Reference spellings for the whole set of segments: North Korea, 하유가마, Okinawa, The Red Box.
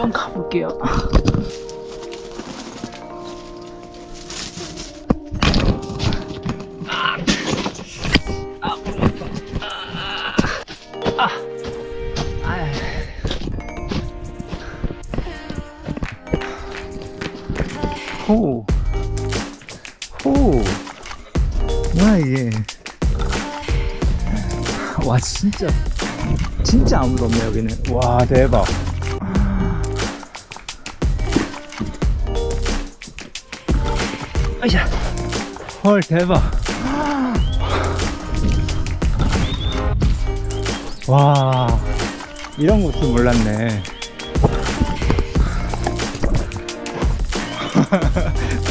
한번 가볼게요. 와, 진짜 아무도 없네 여기는. 와, 대박. 아이야, 헐, 대박. 와, 이런 것도 몰랐네.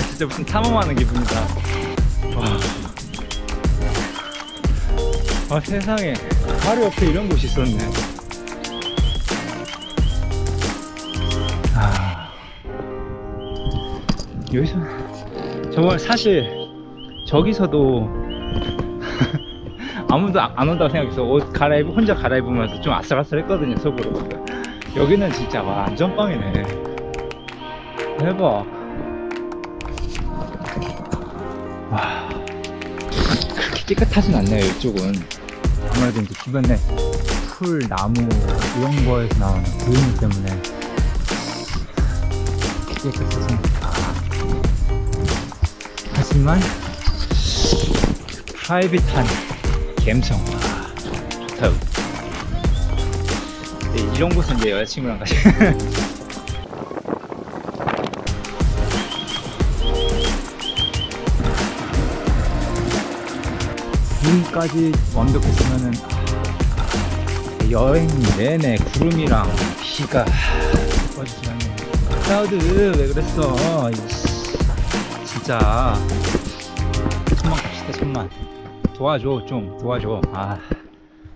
진짜 무슨 탐험하는 기분이다. 와. 아, 세상에, 바로 옆에 이런 곳이 있었네. 아, 여기서 정말 사실 저기서도 아무도 안 온다고 생각해서 옷 갈아입고 혼자 갈아입으면서 좀 아슬아슬했거든요, 속으로. 여기는 진짜 완전 빵이네. 대박. 와, 그렇게 깨끗하진 않네요, 이쪽은. 아무래도 이제 주변에 풀, 나무 이런 거에서 나오는 구름 때문에 깨끗해집니다. 하지만 프라이빗한 감성, 좋다. 네, 이런 곳은 이제 여자친구랑 같이. 지금까지 완벽했으면은 여행 내내 구름이랑 비가 꺼지지 않네. 클라우드 왜 그랬어? 진짜 천만 갑시다, 천만. 도와줘, 좀 도와줘. 아,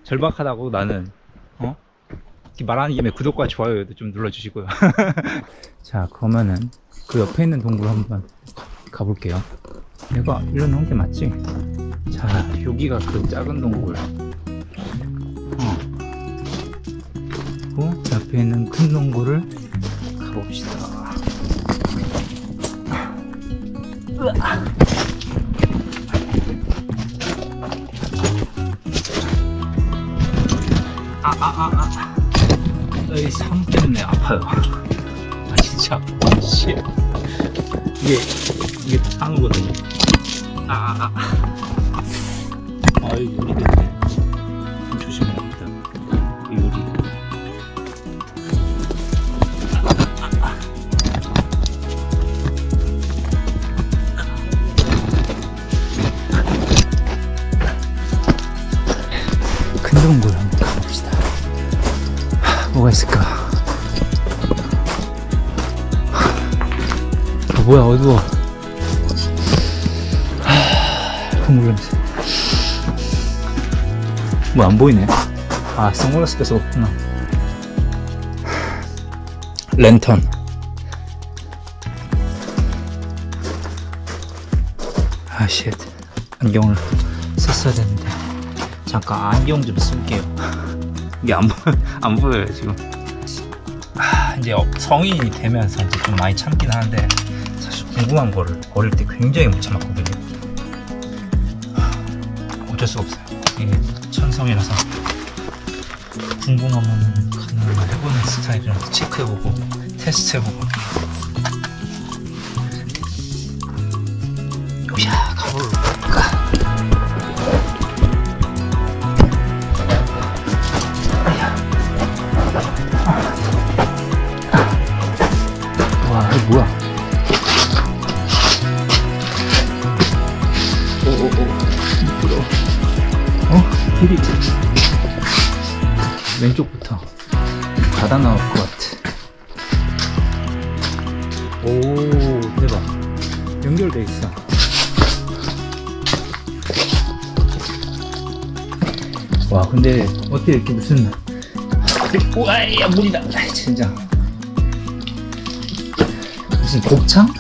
절박하다고 나는. 어? 말하는 김에 구독과 좋아요도 좀 눌러주시고요. 자, 그러면은 그 옆에 있는 동굴 한번 가볼게요. 내가 일로 나온 게 맞지? 자, 여기가 그 작은 동굴. 그 앞에 있는 큰 동굴을 가봅시다. 이 삶 때문에 아파요. 아, 진짜 아파. 씨. 이게 땅이거든요. 아유, 유리 됐네. 좀 조심해야겠다. 유리. 큰 동굴 한번 가봅시다. 뭐가 있을까? 뭐야, 어두워. 국물 냄새. 뭐 안 보이네. 아, 선글라스 껴서 없구나. 랜턴. 아, 쉣. 안경을 썼어야 되는데. 잠깐 안경 좀 쓸게요. 이게 안 보여요 지금. 아, 이제 성인이 되면서 이제 좀 많이 참긴 하는데, 사실 궁금한 거를 어릴 때 굉장히 못 참았거든요. 어쩔 수가 없어요. 천성이라서 궁금하면 가능한 해보는 스타일이라서 체크해보고 테스트해보고. 요야, 가볼까? 와, 이거 뭐야? 왼쪽부터 바다 나올 것 같아. 오, 대박. 연결돼 있어. 와, 근데 어떻게 이렇게 무슨, 와야, 물이다. 진짜 무슨 곡창?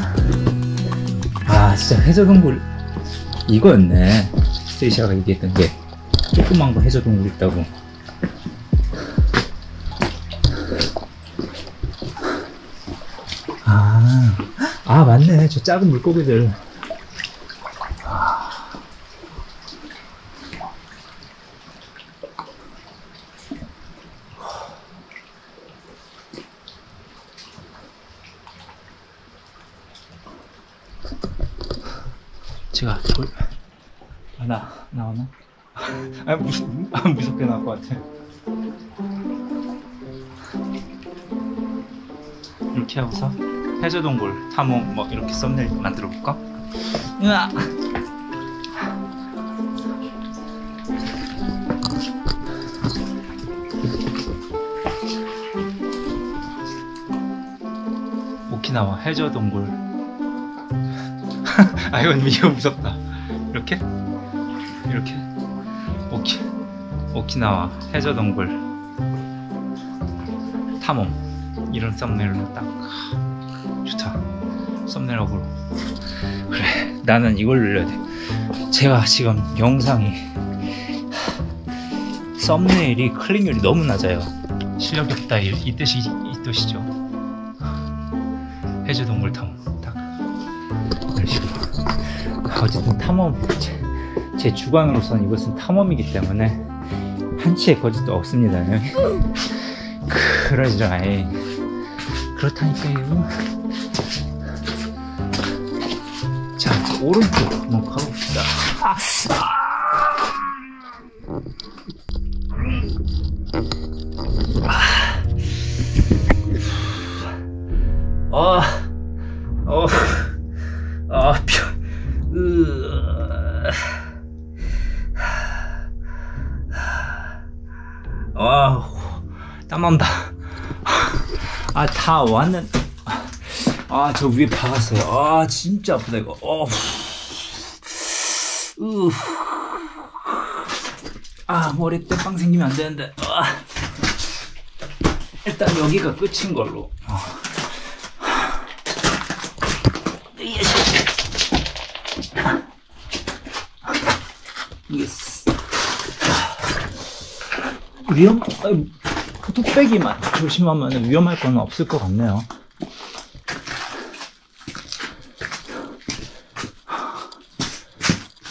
아, 진짜 해저동굴 이거였네. 스테이샤가 얘기했던 게 조그만 거 해저동굴 있다고. 아 맞네, 저 작은 물고기들. 제가 돌 나오나? 아 무섭게 나올 것 같아. 이렇게 하고서 해저동굴 탐험 뭐 이렇게 썸네일 만들어 볼까? 으아! 오키나와 해저동굴. 아 이건 무섭다. 이렇게? 이렇게? 오키나와 해저동굴 탐험 이런 썸네일로 딱 좋다. 썸네일업으로. 그래, 나는 이걸 눌러야 돼. 제가 지금 영상이 썸네일이 클릭률이 너무 낮아요. 실력 있다 이 뜻이 이 뜻이죠. 해저동굴 탐험 딱 이런 식으로. 어쨌든 탐험 제 주관으로서는 이것은 탐험이기 때문에 한치의 거짓도 없습니다. 그러죠. 아예 그렇다니까요. 자 오른쪽 한번 가봅시다. 땀난다. 아, 다 왔는. 아, 저 위에 박았어요. 아, 진짜 아프다 이거. 아, 머리에 땜빵 생기면 안 되는데. 일단 여기가 끝인 걸로. 이게 위험? 뚝배기만 조심하면 위험할 건 없을 것 같네요.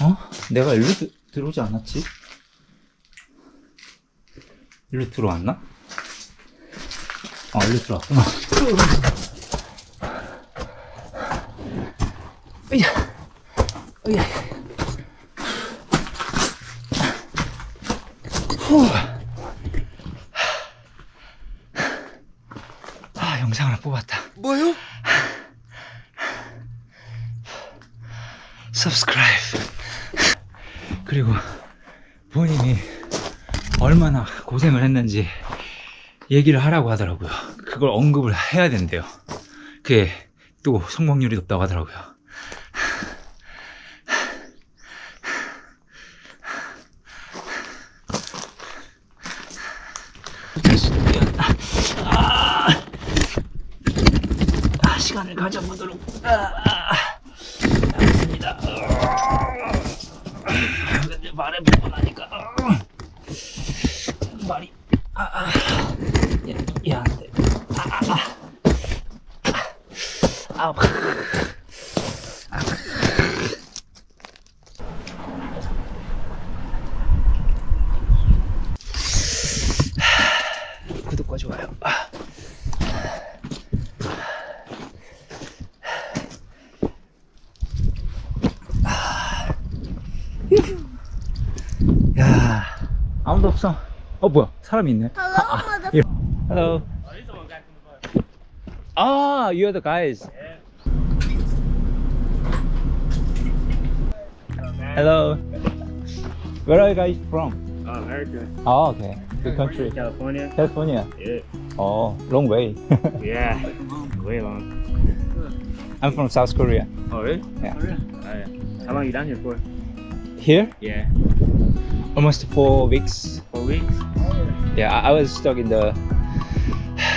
어? 내가 일로 들어오지 않았지? 일로 들어왔나? 아, 일로 들어왔구나. 으야! 으야! 후! 영상 하나 뽑았다. 뭐요? Subscribe. 그리고 본인이 얼마나 고생을 했는지 얘기를 하라고 하더라고요. 그걸 언급을 해야 된대요. 그게 또 성공률이 높다고 하더라고요. 시간을 가져보도록 하겠습니다. 근데 말을 보고 나니까 말이 얘한테 구독과 좋아요. 야, 아무도 없어. 어 뭐야? 사람이 있네. Hello. 아, you are the guys. Hello. Where are you guys from? America. Oh, okay. Good country. California. California. Yeah. Oh, long way. Yeah. Way long. I'm from South Korea. Oh really? Yeah. Korea. Oh, yeah. How long you down here for? Here? Yeah. Almost 4 weeks. 4 weeks? Yeah, I was stuck in the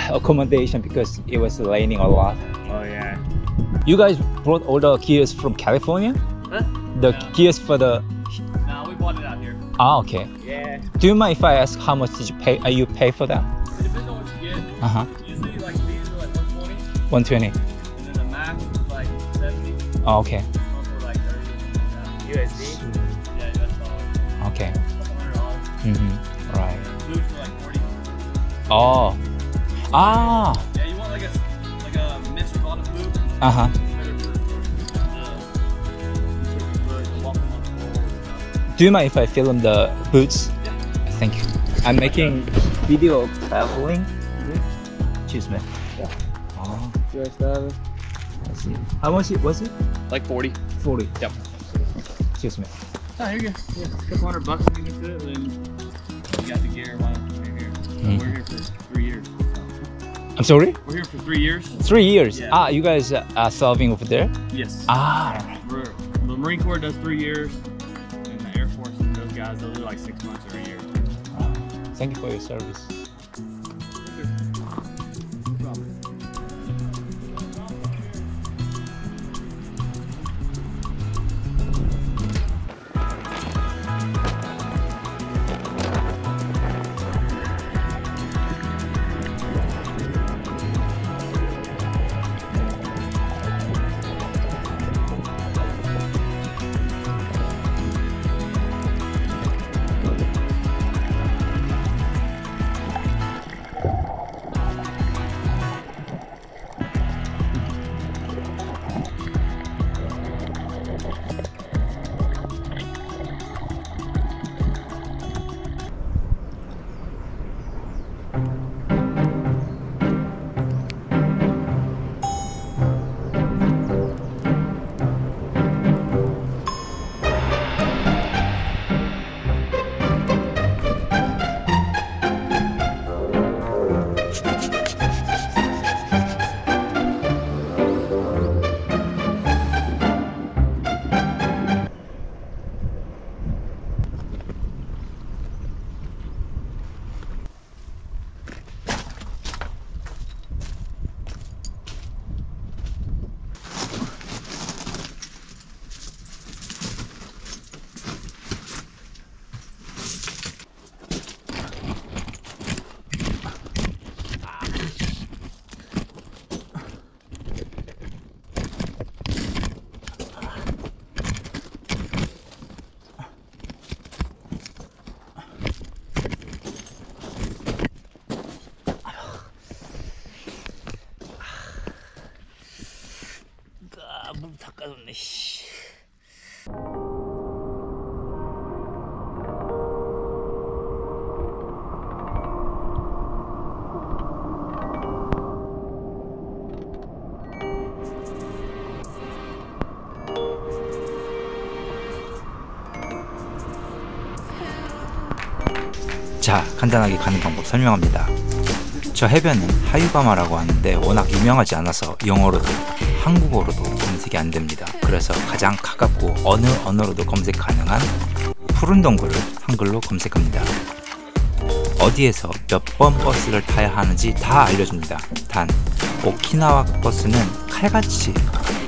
accommodation because it was raining a lot. Oh yeah. You guys brought all the gears from California? Huh? No. Gears for the... No, we bought it out here. Ah, okay. Yeah. Do you mind if I ask how much did you pay? You pay for that? It depends on what you get. Uh-huh. Usually like these are like 120. 120. And then the max is like 70. Oh, okay. Also like 30 USD. Shoot. Yeah, US dollars. Okay. $100. Mm-hmm. Right. Food for like 40. Oh. Ah. Yeah, you want like a metropolitan food. Uh-huh. Do you mind if I film the boots? Yeah. Thank you. I'm making video of traveling. Excuse me. Yeah. Oh. I see. How much was it? Like 40. 40. Yep. Excuse me. Oh, here you go. Yeah. $200 and you can do it, and you got the gear while you're here. Mm. We're here for 3 years. I'm sorry? We're here for 3 years. 3 years? Yeah. Ah, you guys are serving over there? Yes. Ah. The Marine Corps does 3 years. Guys, those are like 6 months or a year. Thank you for your service. 자, 간단하게 가는 방법 설명합니다. 저 해변은 하유가마라고 하는데 워낙 유명하지 않아서 영어로도 한국어로도 검색이 안 됩니다. 그래서 가장 가깝고 어느 언어로도 검색 가능한 푸른 동굴을 한글로 검색합니다. 어디에서 몇 번 버스를 타야 하는지 다 알려줍니다. 단 오키나와 버스는 칼같이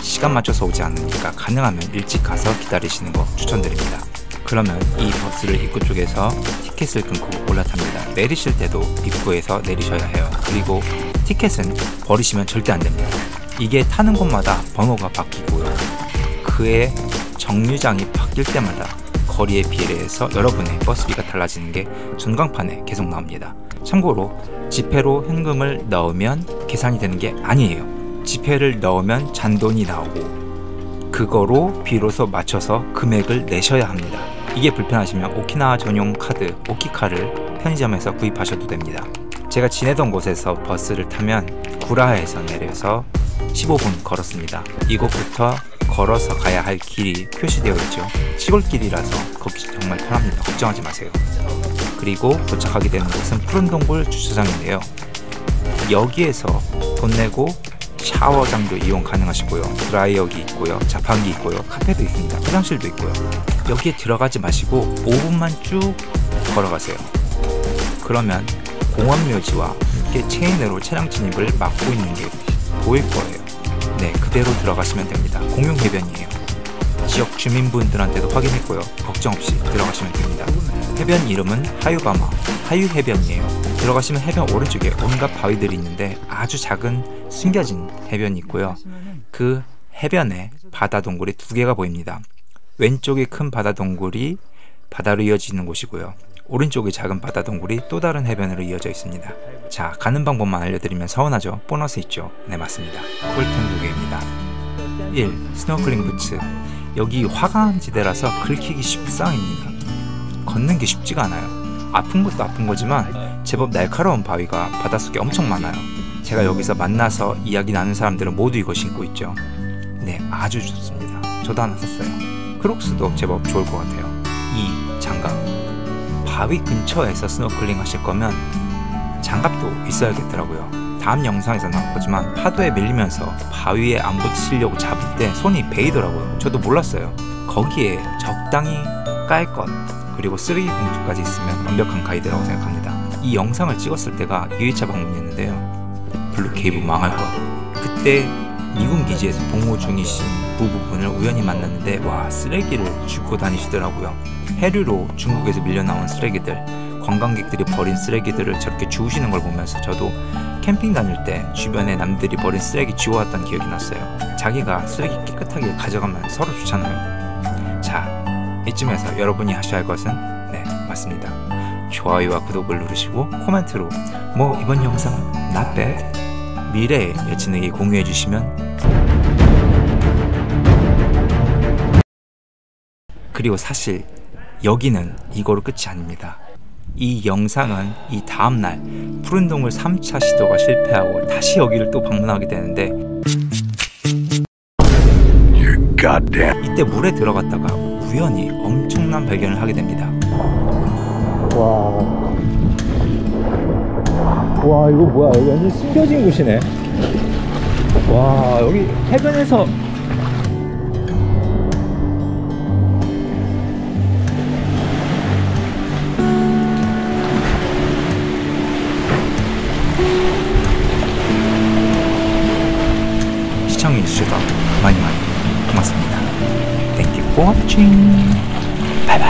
시간 맞춰서 오지 않으니까 가능하면 일찍 가서 기다리시는 거 추천드립니다. 그러면 이 버스를 입구 쪽에서 티켓을 끊고 올라탑니다. 내리실 때도 입구에서 내리셔야 해요. 그리고 티켓은 버리시면 절대 안 됩니다. 이게 타는 곳마다 번호가 바뀌고요. 그의 정류장이 바뀔 때마다 거리에 비례해서 여러분의 버스비가 달라지는 게 전광판에 계속 나옵니다. 참고로 지폐로 현금을 넣으면 계산이 되는 게 아니에요. 지폐를 넣으면 잔돈이 나오고 그거로 비로소 맞춰서 금액을 내셔야 합니다. 이게 불편하시면 오키나와 전용 카드 오키카를 편의점에서 구입하셔도 됩니다. 제가 지내던 곳에서 버스를 타면 구라에서 내려서 15분 걸었습니다. 이곳부터 걸어서 가야 할 길이 표시되어 있죠. 시골길이라서 걷기 정말 편합니다. 걱정하지 마세요. 그리고 도착하게 되는 곳은 푸른동굴 주차장인데요. 여기에서 돈 내고 샤워장도 이용 가능하시고요. 드라이어기 있고요. 자판기 있고요. 카페도 있습니다. 화장실도 있고요. 여기에 들어가지 마시고 5분만 쭉 걸어가세요. 그러면 공원묘지와 함께 체인으로 차량 진입을 막고 있는 게 보일 거예요. 네, 그대로 들어가시면 됩니다. 공용 해변이에요. 지역 주민분들한테도 확인했고요. 걱정 없이 들어가시면 됩니다. 해변 이름은 하유가마, 하유해변이에요. 들어가시면 해변 오른쪽에 온갖 바위들이 있는데 아주 작은 숨겨진 해변이 있고요. 그 해변에 바다 동굴이 두 개가 보입니다. 왼쪽이 큰 바다 동굴이 바다로 이어지는 곳이고요, 오른쪽이 작은 바다 동굴이 또 다른 해변으로 이어져 있습니다. 자, 가는 방법만 알려드리면 서운하죠? 보너스 있죠? 네, 맞습니다. 꿀템 2개입니다 1. 스노클링 부츠. 여기 화강지대라서 긁히기 쉽상입니다. 걷는 게 쉽지가 않아요. 아픈 것도 아픈 거지만 제법 날카로운 바위가 바닷속에 엄청 많아요. 제가 여기서 만나서 이야기 나눈 사람들은 모두 이거 신고 있죠. 네, 아주 좋습니다. 저도 하나 샀어요. 크록스도 제법 좋을 것 같아요. 2. 장갑. 바위 근처에서 스노클링 하실 거면 장갑도 있어야겠더라고요. 다음 영상에서 나올 거지만 파도에 밀리면서 바위에 안 부딪히려고 잡을 때 손이 베이더라고요. 저도 몰랐어요. 거기에 적당히 깔 것, 그리고 쓰레기 봉투까지 있으면 완벽한 가이드라고 생각합니다. 이 영상을 찍었을 때가 2회차 방문이었는데요, 블루케이브 망할 것. 그때 미군 기지에서 복무 중이신 부부분을 우연히 만났는데 와, 쓰레기를 줍고 다니시더라고요. 해류로 중국에서 밀려나온 쓰레기들, 관광객들이 버린 쓰레기들을 저렇게 주우시는 걸 보면서 저도 캠핑 다닐 때 주변에 남들이 버린 쓰레기 주워왔던 기억이 났어요. 자기가 쓰레기 깨끗하게 가져가면 서로 좋잖아요. 자, 이쯤에서 여러분이 하셔야 할 것은, 네, 맞습니다, 좋아요와 구독을 누르시고 코멘트로 뭐 이번 영상은 not bad, 미래의 여친에게 공유해 주시면, 그리고 사실 여기는 이거로 끝이 아닙니다. 이 영상은 이 다음날 푸른 동굴 3차 시도가 실패하고 다시 여기를 또 방문하게 되는데, 이때 물에 들어갔다가 우연히 엄청난 발견을 하게 됩니다. 와, 이거 뭐야? 여기 완전 숨겨진 곳이네. 와, 여기 해변에서 시청해주셔서 많이 고맙습니다. Thank you for watching. Bye bye.